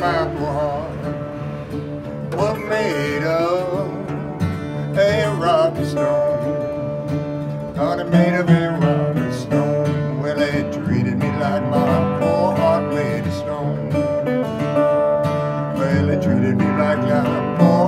My heart was made of a rocky stone, not made of a rocky stone. Well, they treated me like my poor heart made of stone. Well, they treated me like a poor